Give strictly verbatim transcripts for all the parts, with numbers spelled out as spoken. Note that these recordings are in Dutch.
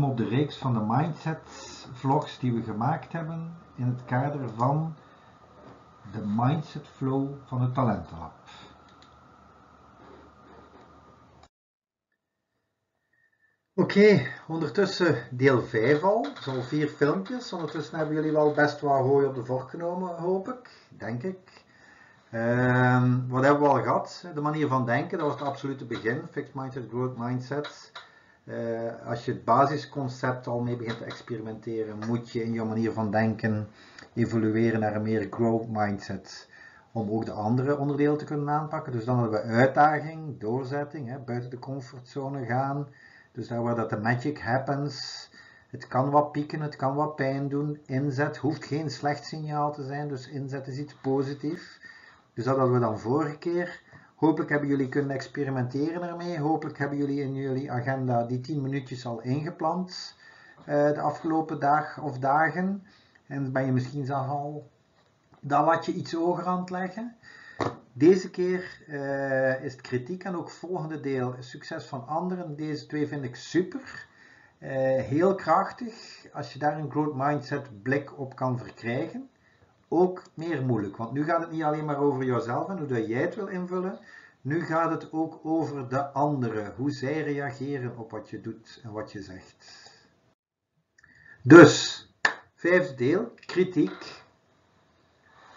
welkom op de reeks van de Mindset Vlogs die we gemaakt hebben in het kader van de Mindset Flow van het Talentenlab. Oké, okay, ondertussen deel vijf al, zo'n vier filmpjes. Ondertussen hebben jullie al best wat hooi op de vork genomen, hoop ik, denk ik. Uh, wat hebben we al gehad? De manier van denken, dat was het absolute begin. Fixed mindset, growth mindset. Uh, als je het basisconcept al mee begint te experimenteren, moet je in je manier van denken evolueren naar een meer growth mindset. Om ook de andere onderdelen te kunnen aanpakken. Dus dan hebben we uitdaging, doorzetting, hè, buiten de comfortzone gaan. Dus daar waar dat de magic happens, het kan wat pieken, het kan wat pijn doen. Inzet hoeft geen slecht signaal te zijn, dus inzet is iets positiefs. Dus dat hadden we dan vorige keer. Hopelijk hebben jullie kunnen experimenteren ermee. Hopelijk hebben jullie in jullie agenda die tien minuutjes al ingepland de afgelopen dag of dagen. En ben je misschien zelf al dat latje iets hoger aan het leggen. Deze keer uh, is het kritiek en ook het volgende deel succes van anderen. Deze twee vind ik super. Uh, heel krachtig. Als je daar een growth mindset blik op kan verkrijgen. Ook meer moeilijk. Want nu gaat het niet alleen maar over jouzelf en hoe dat jij het wil invullen. Nu gaat het ook over de anderen. Hoe zij reageren op wat je doet en wat je zegt. Dus, vijfde deel. Kritiek.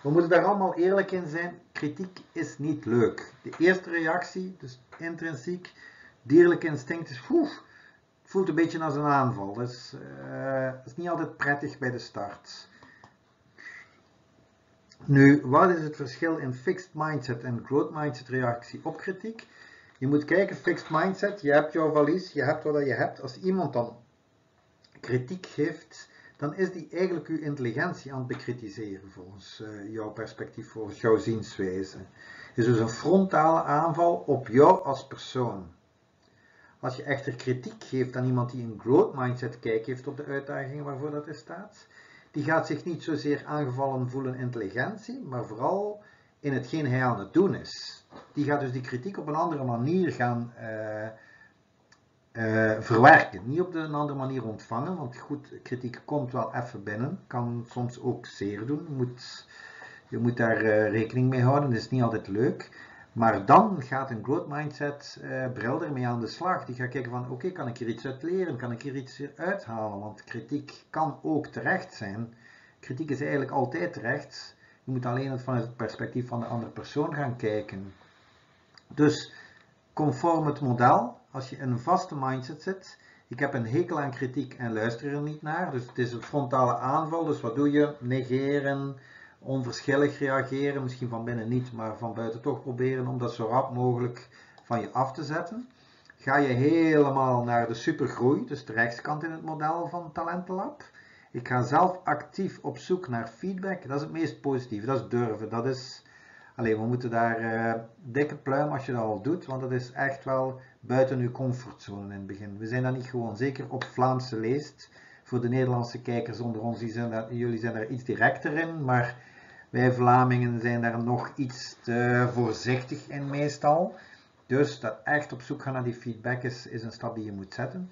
We moeten daar allemaal eerlijk in zijn. Kritiek is niet leuk. De eerste reactie, dus intrinsiek, dierlijk instinct is, oef, voelt een beetje als een aanval. Dus uh, is niet altijd prettig bij de start. Nu, wat is het verschil in fixed mindset en growth mindset reactie op kritiek? Je moet kijken, fixed mindset, je hebt jouw valies, je hebt wat je hebt. Als iemand dan kritiek geeft, dan is die eigenlijk uw intelligentie aan het bekritiseren volgens uh, jouw perspectief, volgens jouw zienswijze. Het is dus een frontale aanval op jou als persoon. Als je echter kritiek geeft aan iemand die een growth mindset kijk heeft op de uitdagingen waarvoor dat er staat, die gaat zich niet zozeer aangevallen voelen in intelligentie, maar vooral in hetgeen hij aan het doen is. Die gaat dus die kritiek op een andere manier gaan uh, Uh, verwerken, niet op de, een andere manier ontvangen, want goed, kritiek komt wel even binnen, kan soms ook zeer doen, je moet, je moet daar uh, rekening mee houden, dat is niet altijd leuk, maar dan gaat een growth mindset uh, bril ermee aan de slag, die gaat kijken van oké, okay, kan ik hier iets uit leren, kan ik hier iets uithalen, want kritiek kan ook terecht zijn, kritiek is eigenlijk altijd terecht, je moet alleen het vanuit het perspectief van de andere persoon gaan kijken. Dus, conform het model, als je in een vaste mindset zit, ik heb een hekel aan kritiek en luister er niet naar, dus het is een frontale aanval, dus wat doe je? Negeren, onverschillig reageren, misschien van binnen niet, maar van buiten toch proberen om dat zo rap mogelijk van je af te zetten. Ga je helemaal naar de supergroei, dus de rechtskant in het model van Talentenlab. Ik ga zelf actief op zoek naar feedback, dat is het meest positieve, dat is durven, dat is... Alleen, we moeten daar uh, dikke pluim als je dat al doet, want dat is echt wel buiten uw comfortzone in het begin. We zijn dat niet gewoon, zeker op Vlaamse leest. Voor de Nederlandse kijkers onder ons, die zijn daar, jullie zijn daar iets directer in, maar wij Vlamingen zijn daar nog iets te voorzichtig in meestal. Dus dat echt op zoek gaan naar die feedback is, is een stap die je moet zetten.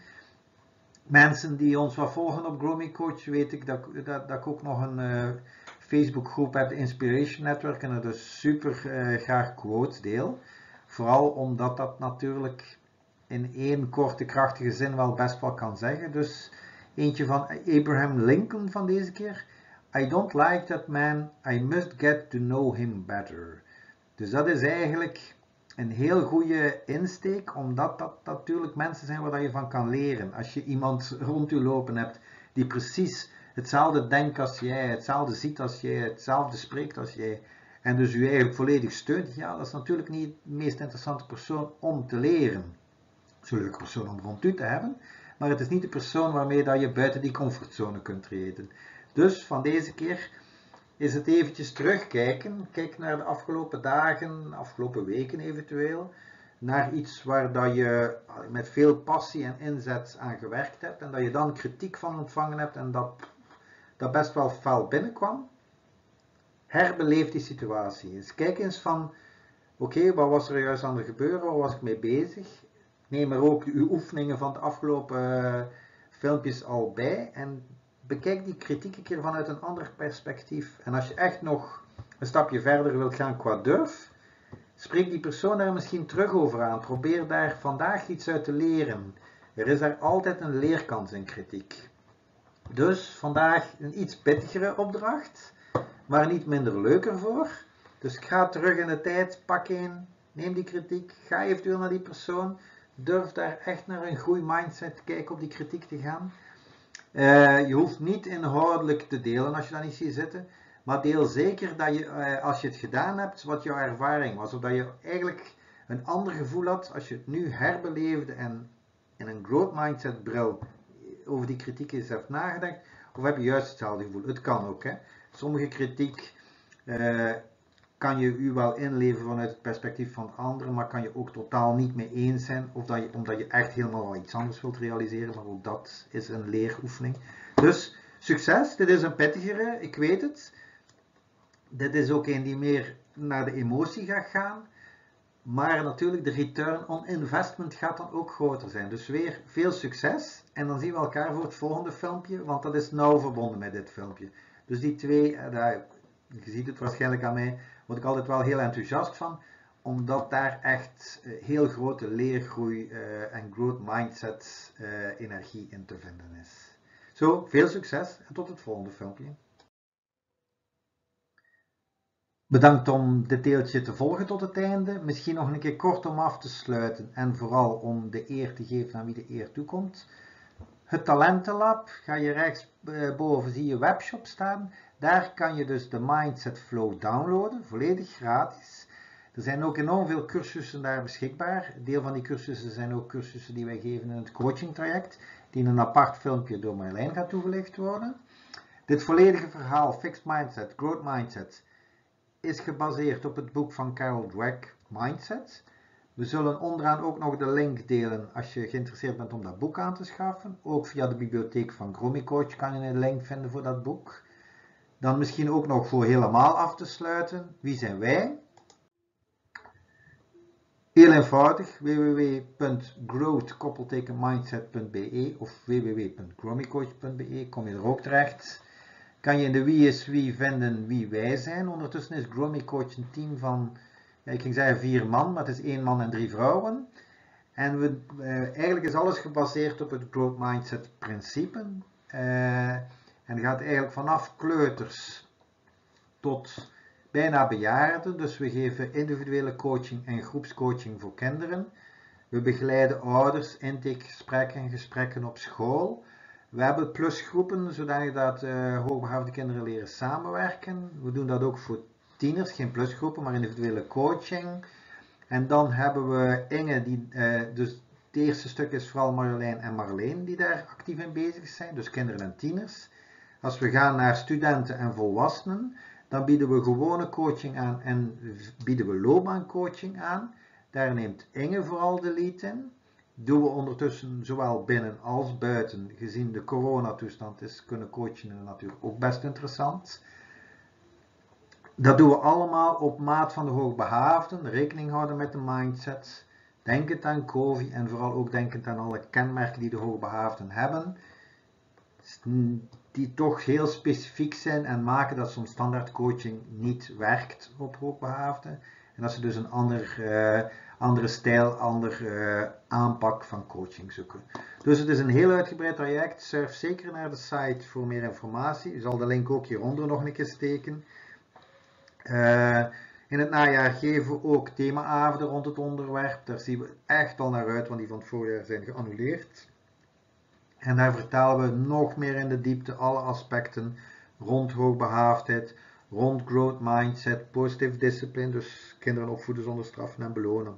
Mensen die ons wat volgen op Gromicoach, weet ik dat, dat, dat ik ook nog een... Uh, Facebookgroep heb, de Inspiration Network, en er dus super eh, graag quotes deel. Vooral omdat dat natuurlijk in één korte krachtige zin wel best wel kan zeggen. Dus eentje van Abraham Lincoln van deze keer. I don't like that man, I must get to know him better. Dus dat is eigenlijk een heel goede insteek, omdat dat natuurlijk mensen zijn waar je van kan leren. Als je iemand rond je lopen hebt die precies... hetzelfde denkt als jij, hetzelfde ziet als jij, hetzelfde spreekt als jij. En dus u eigenlijk volledig steunt. Ja, dat is natuurlijk niet de meest interessante persoon om te leren. Zo'n leuke persoon om rond u te hebben. Maar het is niet de persoon waarmee dat je buiten die comfortzone kunt treden. Dus van deze keer is het eventjes terugkijken. Kijk naar de afgelopen dagen, afgelopen weken eventueel. Naar iets waar dat je met veel passie en inzet aan gewerkt hebt. En dat je dan kritiek van ontvangen hebt en dat... dat best wel fel binnenkwam, herbeleef die situatie eens. Kijk eens van, oké, okay, wat was er juist aan het gebeuren, waar was ik mee bezig? Neem er ook uw oefeningen van de afgelopen filmpjes al bij en bekijk die kritiek een keer vanuit een ander perspectief. En als je echt nog een stapje verder wilt gaan qua durf, spreek die persoon daar misschien terug over aan. Probeer daar vandaag iets uit te leren. Er is daar altijd een leerkans in kritiek. Dus vandaag een iets pittigere opdracht, maar niet minder leuk ervoor. Dus ga terug in de tijd, pak in, neem die kritiek, ga eventueel naar die persoon. Durf daar echt naar een goede mindset te kijken, op die kritiek te gaan. Uh, je hoeft niet inhoudelijk te delen als je dat niet ziet zitten. Maar deel zeker dat je, uh, als je het gedaan hebt, wat jouw ervaring was. Of dat je eigenlijk een ander gevoel had als je het nu herbeleefde en in een growth mindset bril over die kritiek eens hebt nagedacht. Of heb je juist hetzelfde gevoel? Het kan ook. Hè? Sommige kritiek uh, kan je u wel inleveren vanuit het perspectief van anderen, maar kan je ook totaal niet mee eens zijn, of dat je, omdat je echt helemaal iets anders wilt realiseren, maar ook dat is een leeroefening. Dus succes, dit is een pittigere, ik weet het. Dit is ook een die meer naar de emotie gaat gaan, maar natuurlijk de return on investment gaat dan ook groter zijn. Dus weer veel succes en dan zien we elkaar voor het volgende filmpje, want dat is nauw verbonden met dit filmpje. Dus die twee, daar, je ziet het waarschijnlijk aan mij, word ik altijd wel heel enthousiast van, omdat daar echt heel grote leergroei en growth mindset energie in te vinden is. Zo, veel succes en tot het volgende filmpje. Bedankt om dit deeltje te volgen tot het einde. Misschien nog een keer kort om af te sluiten en vooral om de eer te geven aan wie de eer toekomt. Het Talentenlab, ga je rechtsboven zie je webshop staan. Daar kan je dus de Mindset Flow downloaden, volledig gratis. Er zijn ook enorm veel cursussen daar beschikbaar. Een deel van die cursussen zijn ook cursussen die wij geven in het coachingtraject, die in een apart filmpje door Marleen gaat toegelicht worden. Dit volledige verhaal, Fixed Mindset, Growth Mindset, is gebaseerd op het boek van Carol Dweck, Mindset. We zullen onderaan ook nog de link delen als je geïnteresseerd bent om dat boek aan te schaffen. Ook via de bibliotheek van Gromicoach kan je een link vinden voor dat boek. Dan misschien ook nog voor helemaal af te sluiten. Wie zijn wij? Heel eenvoudig, w w w punt growth mindset punt b e of w w w punt gromicoach punt b e, kom je er ook terecht. Kan je in de wie is wie vinden wie wij zijn. Ondertussen is Gromicoach een team van, ja, ik ging zeggen vier man, maar het is één man en drie vrouwen. En we, eh, eigenlijk is alles gebaseerd op het growth mindset principe. Eh, En gaat eigenlijk vanaf kleuters tot bijna bejaarden. Dus we geven individuele coaching en groepscoaching voor kinderen. We begeleiden ouders, intakegesprekken, gesprekken op school. We hebben plusgroepen, zodat dat, uh, hoogbegaafde kinderen leren samenwerken. We doen dat ook voor tieners, geen plusgroepen, maar individuele coaching. En dan hebben we Inge, die, uh, dus het eerste stuk is vooral Marjolein en Marleen die daar actief in bezig zijn. Dus kinderen en tieners. Als we gaan naar studenten en volwassenen, dan bieden we gewone coaching aan en bieden we loopbaancoaching aan. Daar neemt Inge vooral de lead in. Doen we ondertussen zowel binnen als buiten. Gezien de coronatoestand is, kunnen coachen natuurlijk ook best interessant. Dat doen we allemaal op maat van de hoogbehaafden. Rekening houden met de mindset. Denkend aan COVID en vooral ook denkend aan alle kenmerken die de hoogbehaafden hebben. Die toch heel specifiek zijn en maken dat zo'n standaard coaching niet werkt op hoogbehaafden. En dat ze dus een ander, uh, andere stijl, andere uh, aanpak van coaching zoeken. Dus het is een heel uitgebreid traject. Surf zeker naar de site voor meer informatie. U zal de link ook hieronder nog een keer steken. Uh, in het najaar geven we ook themaavonden rond het onderwerp. Daar zien we echt al naar uit, want die van het voorjaar zijn geannuleerd. En daar vertalen we nog meer in de diepte alle aspecten rond hoogbehaafdheid, rond growth mindset, positive discipline, dus kinderen opvoeden zonder straffen en belonen.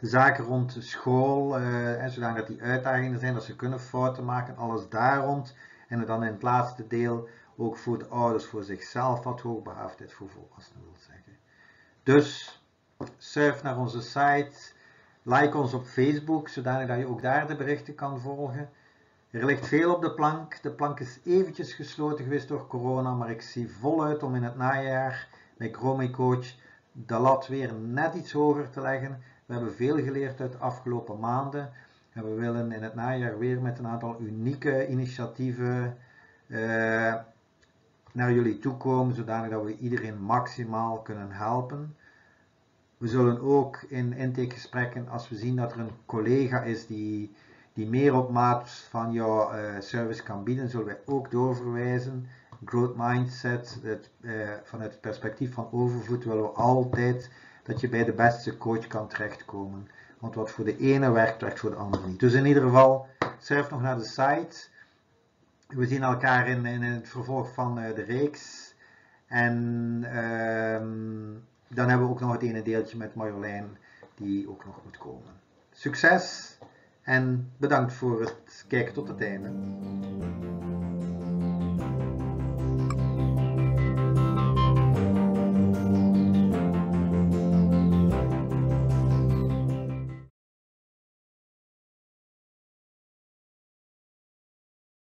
De zaken rond school, eh, en zodat die uitdagingen zijn, dat ze kunnen fouten maken, alles daar rond. En dan in het laatste deel ook voor de ouders, voor zichzelf, wat hoogbehaafdheid voor volwassenen wil zeggen. Dus surf naar onze site, like ons op Facebook, zodanig dat je ook daar de berichten kan volgen. Er ligt veel op de plank. De plank is eventjes gesloten geweest door corona, maar ik zie voluit om in het najaar met Gromicoach de lat weer net iets hoger te leggen. We hebben veel geleerd uit de afgelopen maanden. En we willen in het najaar weer met een aantal unieke initiatieven uh, naar jullie toe komen, zodanig dat we iedereen maximaal kunnen helpen. We zullen ook in intakegesprekken, als we zien dat er een collega is die, die meer op maat van jouw uh, service kan bieden, zullen wij ook doorverwijzen. Growth mindset, het, uh, vanuit het perspectief van overvloed willen we altijd dat je bij de beste coach kan terechtkomen. Want wat voor de ene werkt, werkt voor de andere niet. Dus in ieder geval, surf nog naar de site. We zien elkaar in, in het vervolg van de reeks. En um, dan hebben we ook nog het ene deeltje met Marjolein, die ook nog moet komen. Succes en bedankt voor het kijken tot het einde.